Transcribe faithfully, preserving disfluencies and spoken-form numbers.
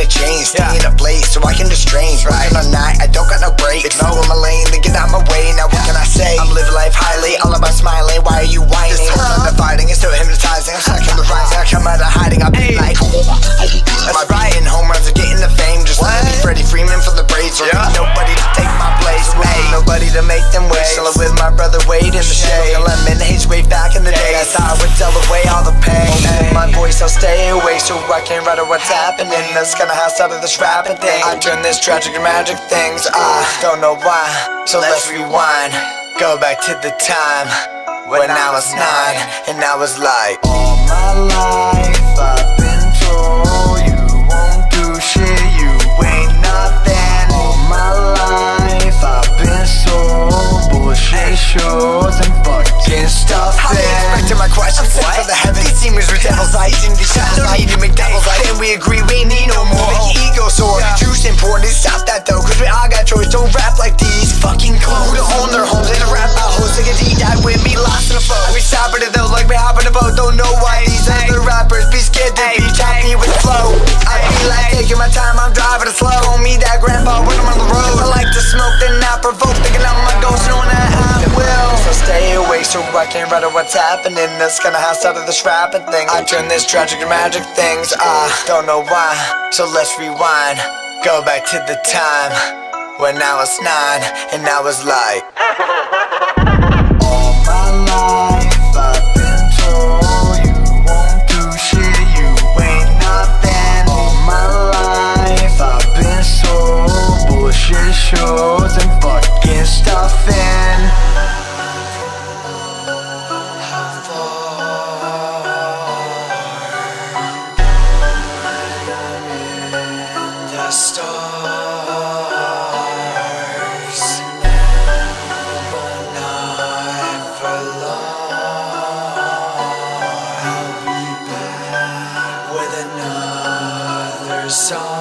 the chain, stay yeah. in a place so I can restrain. Right on night, I don't got no break. It's no in my lane, they get out my way. Now what yeah. can I say? I'm living life highly, all about smiling. Why are you whining? This whole time I'm fighting, it's so hypnotizing. I'm stuck in the rising, I come out of hiding. I'll be hey. like, am I riding? Home runs are getting the fame. Just let me Freddie Freeman for the braids. Yeah. Nobody to take my place. Hey. Nobody to make them wait. Chillin' with my brother Wade in the shade. Lemon age way back in the day. That's how I would tell away all the pain. Hey. My voice, I'll stay away so I can't write out what's happening. That's kinda how I started this rapping thing. I turned this tragic and magic things. I don't know why, so let's rewind. Go back to the time when I was nine and I was like, all my life I've been told you won't do shit, you ain't nothing. All my life I've been sold bullshit shows and fucking stuff. How you expecting my questions for the heavens? These seemers were devil's eyes in these shadows. I even make devil's eyes. And we agree we need no more. Make your ego sore. Yeah. Juice important. Stop that though, cause we all got choice. Don't rap like these fucking clones who own their homes. They don't rap about hoes. They get D-died with me lost in a flow. We stop it though like we hop in a boat. Don't know why these other rappers be scared to be choppy with the flow. I be like taking my time, I'm driving it slow. Call me that grandpa when I'm on the road. I like to smoke, then I provoke. Thinking I'm my ghost, knowing that I will. So stay awake so I can't write out what's happening. That's kinda how I started this rapping thing. I turned this tragic and magic things. I don't know why, so let's rewind. Go back to the time when I was nine and I was like, all my life I've been told you won't do shit, you ain't nothing. All my life I've been sold bullshit shows and fucking stuffing. So